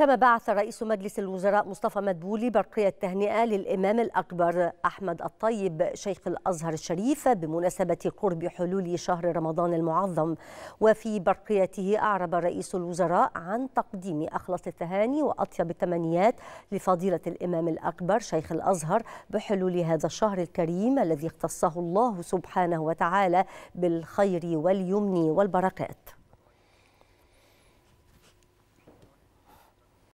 كما بعث رئيس مجلس الوزراء مصطفى مدبولي برقية تهنئة للإمام الأكبر أحمد الطيب شيخ الأزهر الشريف بمناسبة قرب حلول شهر رمضان المعظم. وفي برقيته أعرب رئيس الوزراء عن تقديم أخلص التهاني وأطيب التمنيات لفضيلة الإمام الأكبر شيخ الأزهر بحلول هذا الشهر الكريم الذي اختصه الله سبحانه وتعالى بالخير واليمن والبركات.